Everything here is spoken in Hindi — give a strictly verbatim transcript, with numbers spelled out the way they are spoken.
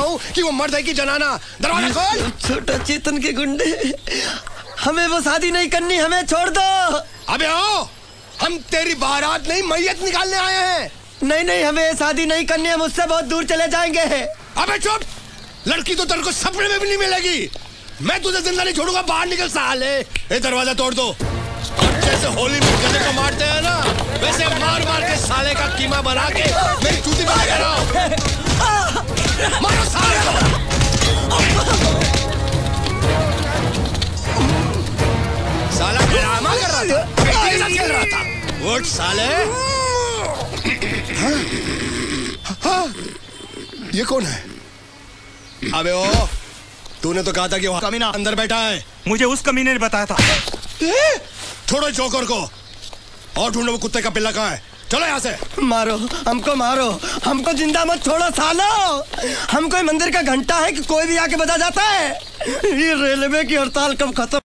कि वो मर्द है कि जनाना। दरवाजा खोल। छोटा चेतन के गुंडे, हमें वो शादी नहीं करनी, हमें छोड़ दो। अबे आओ, हम तेरी बारात नहीं मैयत निकालने आए हैं। नहीं नहीं, हमें शादी नहीं करनी, हम उससे बहुत दूर चले जाएंगे। अबे चुप, लड़की तो तेरे को सपने में भी नहीं मिलेगी। मैं तुझे जिंदा नहीं छोड़ूंगा, बाहर निकल साले। ये दरवाजा तोड़ दो। जैसे होली में गधे को मारते हैं ना, वैसे मार मार के साले का कीमा बना के मेरी चूती बना कर आओ। मारो साले को। साला ड्रामा कर रहा था, बेटी के साथ खेल रहा था। उठ साले। हाँ? हाँ? ये कौन है? अबे ओ, तूने तो कहा था कि वहाँ कमीना अंदर बैठा है। मुझे उस कमीने ने बताया था। ए? छोड़ो जोकर को और ढूंढो वो कुत्ते का पिल्ला कहाँ है। चलो यहाँ से। मारो हमको, मारो हमको, जिंदा मत छोड़ो सालो। हम कोई मंदिर का घंटा है कि कोई भी आके बजा जाता है। ये रेलवे की हड़ताल कब खत्म